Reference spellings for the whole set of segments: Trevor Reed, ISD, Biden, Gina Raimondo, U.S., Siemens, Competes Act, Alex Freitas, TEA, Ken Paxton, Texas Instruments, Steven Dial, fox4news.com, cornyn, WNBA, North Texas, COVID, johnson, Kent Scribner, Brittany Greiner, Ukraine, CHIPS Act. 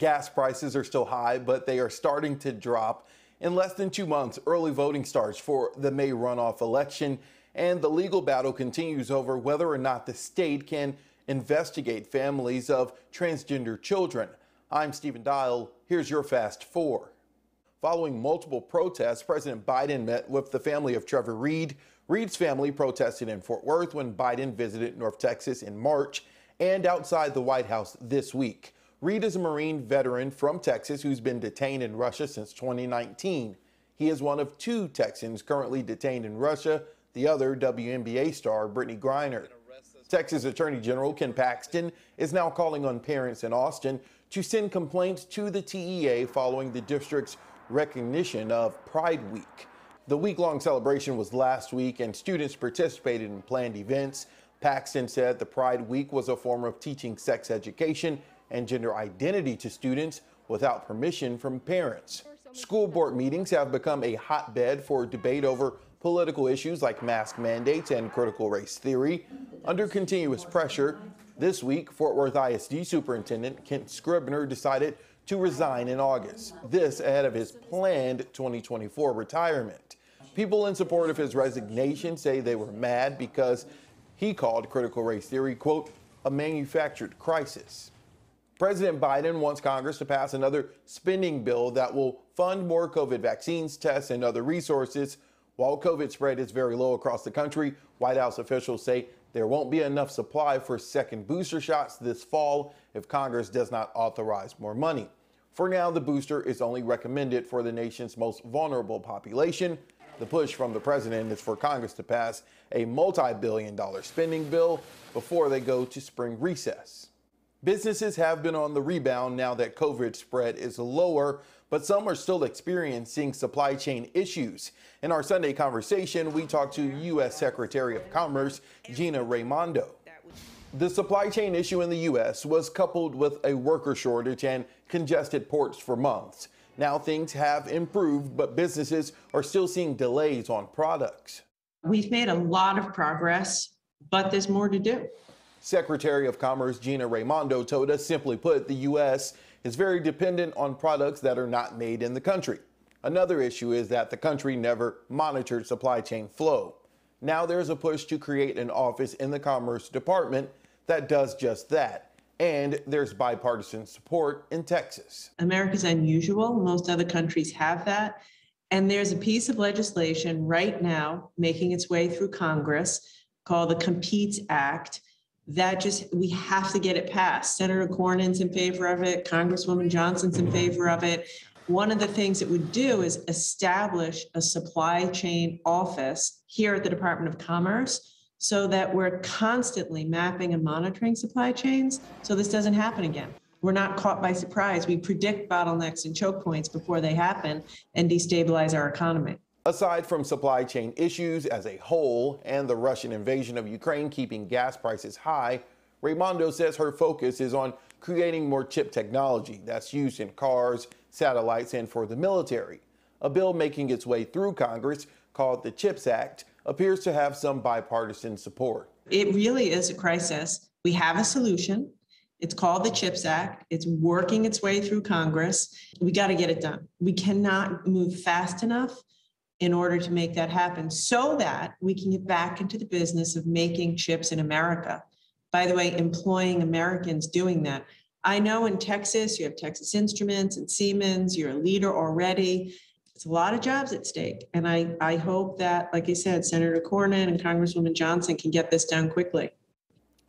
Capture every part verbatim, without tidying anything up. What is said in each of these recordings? Gas prices are still high, but they are starting to drop. In less than two months, early voting starts for the May runoff election, and the legal battle continues over whether or not the state can investigate families of transgender children. I'm Steven Dial. Here's your Fast Four. Following multiple protests, President Biden met with the family of Trevor Reed. Reed's family protested in Fort Worth when Biden visited North Texas in March and outside the White House this week. Reed is a Marine veteran from Texas who's been detained in Russia since twenty nineteen. He is one of two Texans currently detained in Russia, the other W N B A star Brittany Greiner. Texas Attorney General Ken Paxton is now calling on parents in Austin to send complaints to the T E A following the district's recognition of Pride Week. The week-long celebration was last week, and students participated in planned events. Paxton said the Pride Week was a form of teaching sex education and gender identity to students without permission from parents. School board meetings have become a hotbed for debate over political issues like mask mandates and critical race theory. Under continuous pressure, this week, Fort Worth I S D Superintendent Kent Scribner decided to resign in August, this ahead of his planned twenty twenty-four retirement. People in support of his resignation say they were mad because he called critical race theory, quote, a manufactured crisis. President Biden wants Congress to pass another spending bill that will fund more COVID vaccines, tests, and other resources. While COVID spread is very low across the country, White House officials say there won't be enough supply for second booster shots this fall if Congress does not authorize more money. For now, the booster is only recommended for the nation's most vulnerable population. The push from the president is for Congress to pass a multi-billion dollar spending bill before they go to spring recess. Businesses have been on the rebound now that COVID spread is lower, but some are still experiencing supply chain issues. In our Sunday conversation, we talked to U S Secretary of Commerce Gina Raimondo. The supply chain issue in the U S was coupled with a worker shortage and congested ports for months. Now things have improved, but businesses are still seeing delays on products. We've made a lot of progress, but there's more to do. Secretary of Commerce Gina Raimondo told us, simply put, the U S is very dependent on products that are not made in the country. Another issue is that the country never monitored supply chain flow. Now there's a push to create an office in the Commerce Department that does just that. And there's bipartisan support in Texas. America's unusual. Most other countries have that. And there's a piece of legislation right now making its way through Congress called the Competes Act. That just, we have to get it passed. Senator Cornyn's in favor of it. Congresswoman Johnson's in favor of it. One of the things it would do is establish a supply chain office here at the Department of Commerce so that we're constantly mapping and monitoring supply chains so this doesn't happen again. We're not caught by surprise. We predict bottlenecks and choke points before they happen and destabilize our economy. Aside from supply chain issues as a whole and the Russian invasion of Ukraine keeping gas prices high, Raimondo says her focus is on creating more chip technology that's used in cars, satellites, and for the military. A bill making its way through Congress called the CHIPS Act appears to have some bipartisan support. It really is a crisis. We have a solution. It's called the CHIPS Act. It's working its way through Congress. We got to get it done. We cannot move fast enough in order to make that happen so that we can get back into the business of making chips in America. By the way, employing Americans doing that. I know in Texas, you have Texas Instruments and Siemens, you're a leader already. It's a lot of jobs at stake. And I, I hope that, like I said, Senator Cornyn and Congresswoman Johnson can get this done quickly.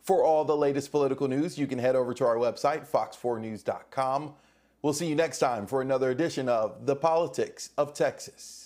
For all the latest political news, you can head over to our website, fox four news dot com. We'll see you next time for another edition of The Politics of Texas.